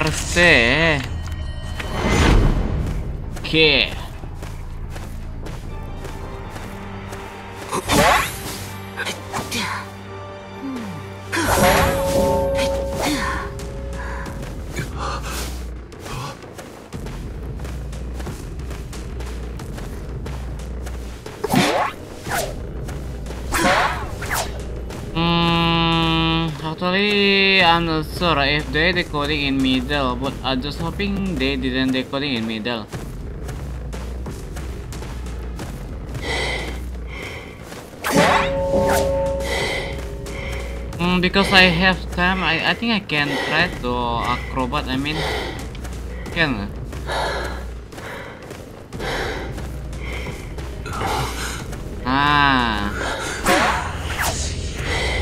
harusnya. Oke. I'm not sure if they decoding in middle, but I'm just hoping they didn't decoding in middle. Because I have time, I think I can try to acrobat. I mean, can. Ah.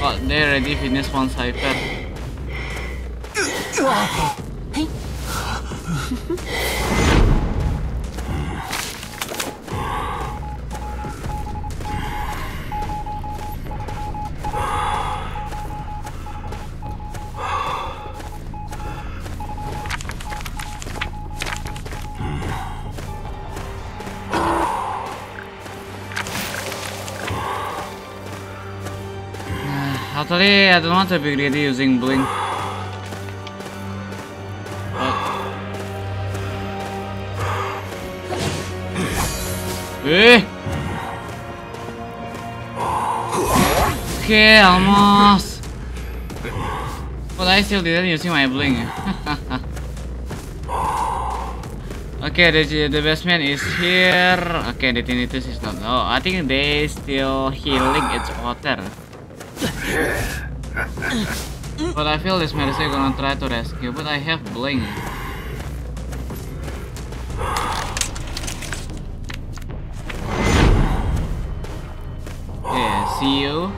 Oh, they already finished one cipher. Actually, I don't want to be greedy using blink. Eh. Okay, almost. But I still didn't using my blink. Okay, the basement is here. Okay, the tinnitus is not. Oh, I think they still healing its water. But I feel this medicine gonna try to rescue, but I have blink. See you.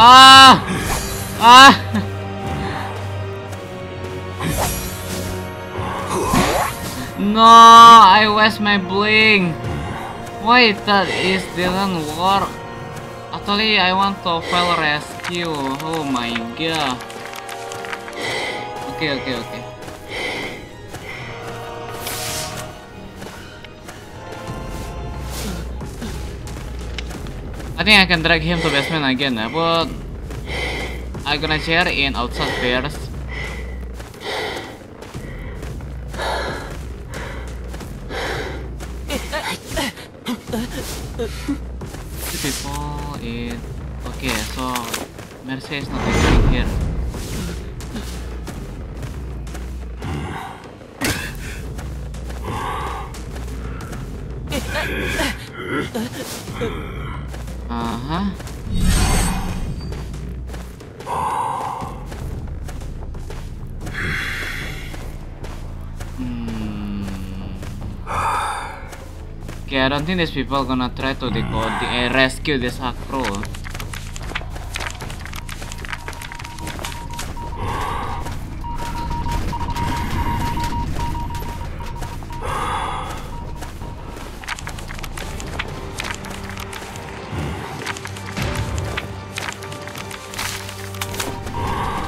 Ah! Ah! No, I waste my bling. Wait, that is didn't work. Actually, I want to fail rescue. Oh my god. Okay. I think I can drag him to basement again, but I'm gonna share in outside first. People in. Okay, so Mercy is not existing here. Okay, I don't think these people gonna try to decode the rescue this acro.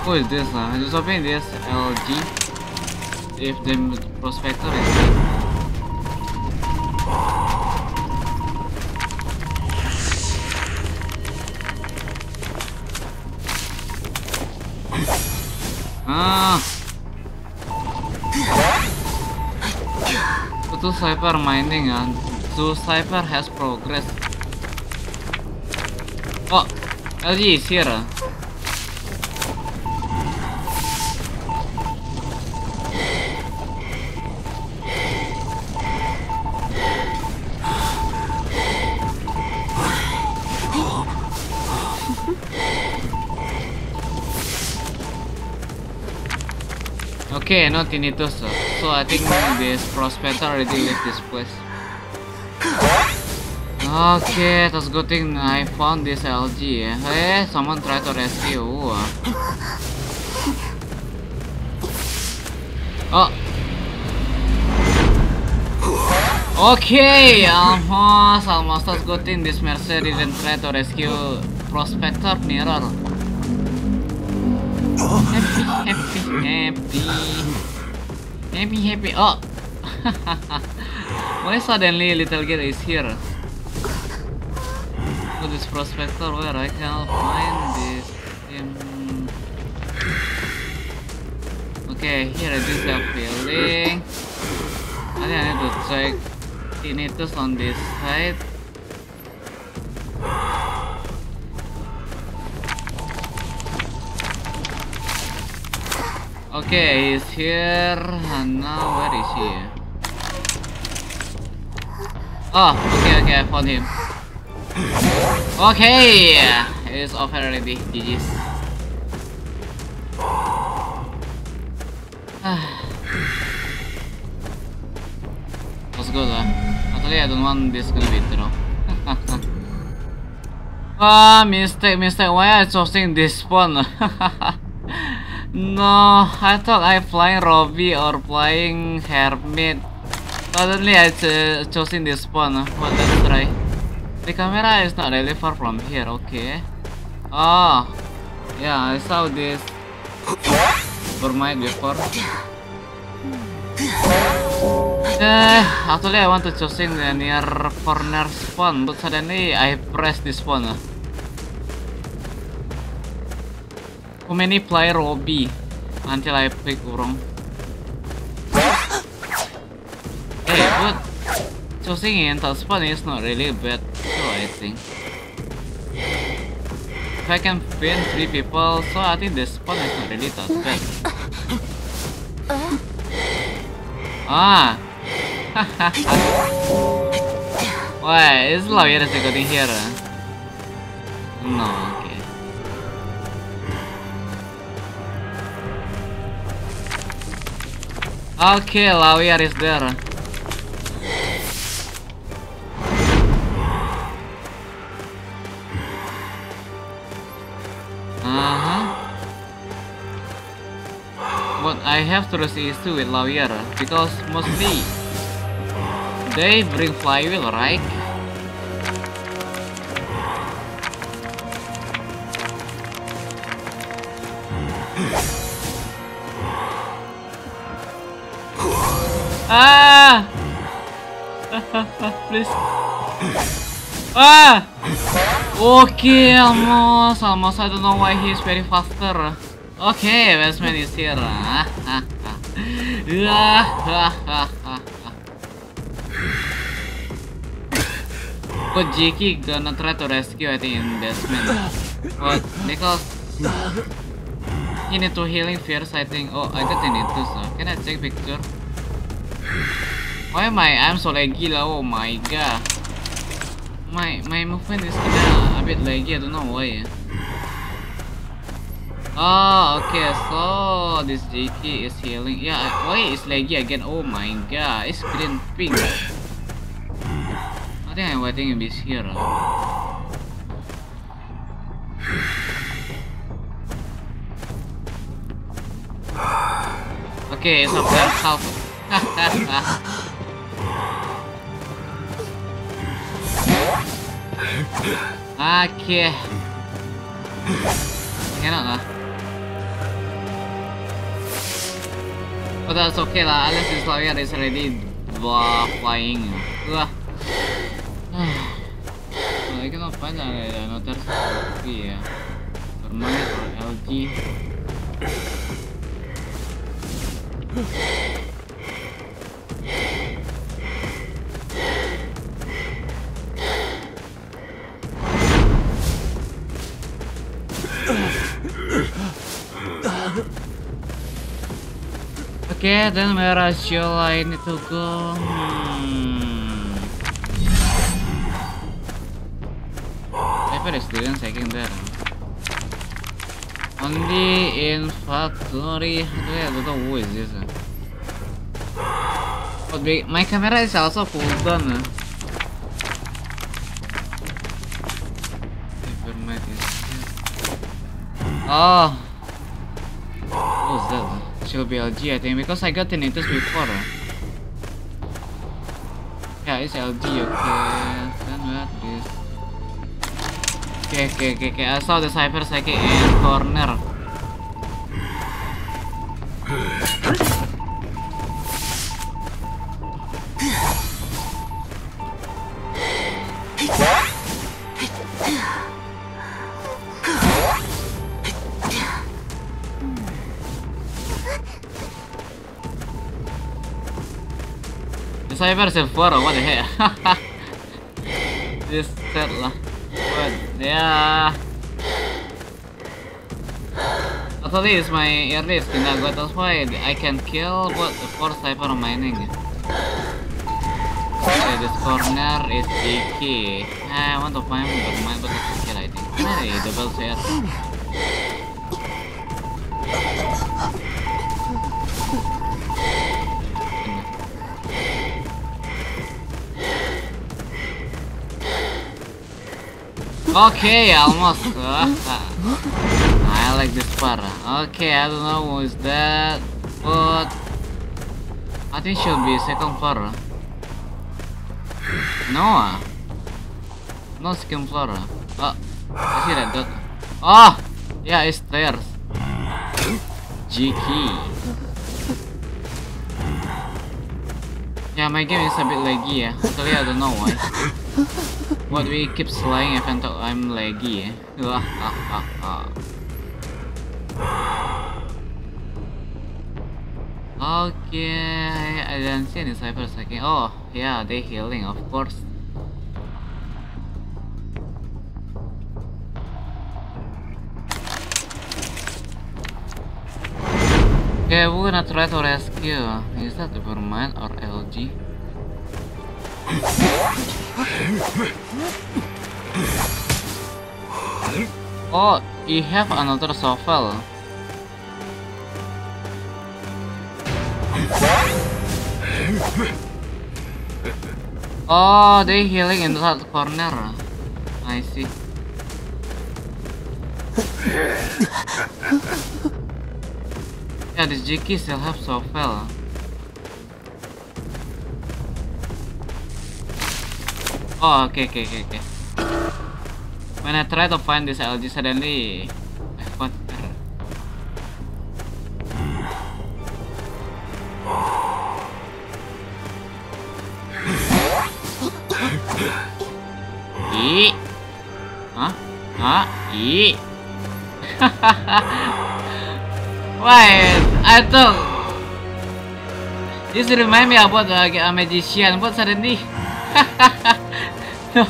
Who is this? I just opened this LG. If the prospector is dead. Two cipher mining and two cipher has progressed. Oh, LG is here. Okay, no tinnitus, so I think this prospector already left this place. Okay, that's good thing I found this LG. Hey, someone tried to rescue. Oh. Okay, almost as good in this Mercedes and try to rescue Prospector Mirror. Happy. Oh, why suddenly little girl is here? Look, this Prospector, where I can find this. Okay, here it is, the building. I think I need to check tinnitus on this side. Okay, he's here, and now where is he? Oh, okay, I found him. Okay, it's over already, GG's. Was good, huh? Actually, I don't want this gonna be through. Mistake. Why I choosing this one? No, I thought I flying Robbie or flying Hermit. Suddenly I choosing this one, but let's try. The camera is not really far from here, okay. Oh, yeah, I saw this Burmite before. Actually I want to choosing the near corner spawn, but suddenly I press this one. How many player Robbie until I pick wrong? Hey, but choosing in that spawn is not really bad, so I think. If I can pin 3 people, so I think this spawn is not really that bad. Ah! Wait, it's low here as I got in here. No. Okay, Lawyer is there. But I have to receive issue with Lawyer because mostly they bring flywheel, right? Ah! Please. Ah! Okay, almost. I don't know why he's very faster. Okay, Westman is here. But Jiki gonna try to rescue, I think, in Westman. But because he need to healing first, I think. Oh, I got tinnitus. So can I take picture? Why my arm so laggy lah? Oh my god, my movement is kinda a bit laggy. I don't know why. Oh, okay, so this JK is healing. Yeah, why it's laggy again? Oh my god, it's green pink. I think I'm waiting in this here. Okay, it's a black half. Okay. Cannot lah. But that's okay lah. At least this lawyer is already flying. I cannot find another copy. Permanent or LG. Okay, then where shall I need to go? I put a student taking there. Only in factory. I don't know who is this. But my camera is also full done. Oh. She'll be LG, I think, because I got tinnitus before. guys, LG, okay. Then what this? Okay. I saw the Cypher's like in corner. Cyber silver, what the heck? This set lah. But yeah, totally is my earliest in that God, that's why I can kill what the four cyber mining. Okay, this corner is the key. I want to find mine, but it's okay, I think. Hey, double set. Okay, almost. I like this part. Okay, I don't know who is that, but I think it should be second floor. No, no second floor. Oh, I see that dot. Oh, yeah, it's stairs. G key. Yeah, my game is a bit laggy, yeah. Actually, I don't know why. What we keep sliding even though I'm laggy, yeah. Okay, I didn't see any cyphers again. Oh yeah, they healing of course. Okay, we're gonna try to rescue. Is that the Burman or LG? Oh, you have another shovel. Oh, they healing in that corner. I see. Yeah, this Jiki still have shovel. Oh, okay. When I try to find this LG, suddenly I found her. Eee. Huh? Huh? Eee. Wait, I thought this remind me about a magician, but suddenly no.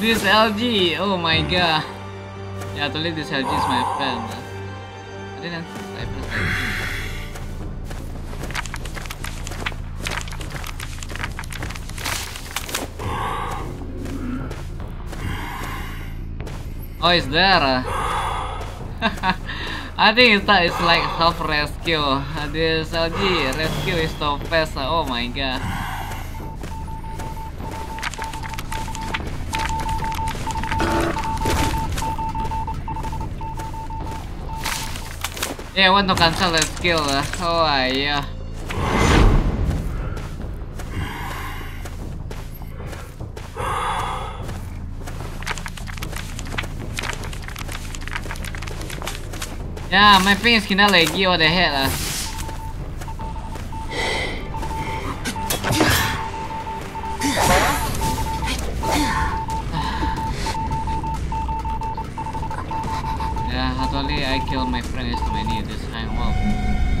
This LG, oh my god. Yeah, totally this LG is my friend. I didn't see Cypher's LG. Oh, it's there. I think that is like half rescue. This LG rescue is so fast. Oh my god. Yeah, I want to cancel that skill. Oh yeah. Yeah, my ping is kinda laggy. What the hell? Yeah, actually I killed my friend is too many this time. Well,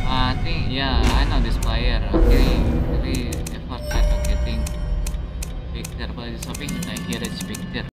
I think yeah, I know this player. Okay, really effort at getting Victor, but it's hoping I hear his Victor.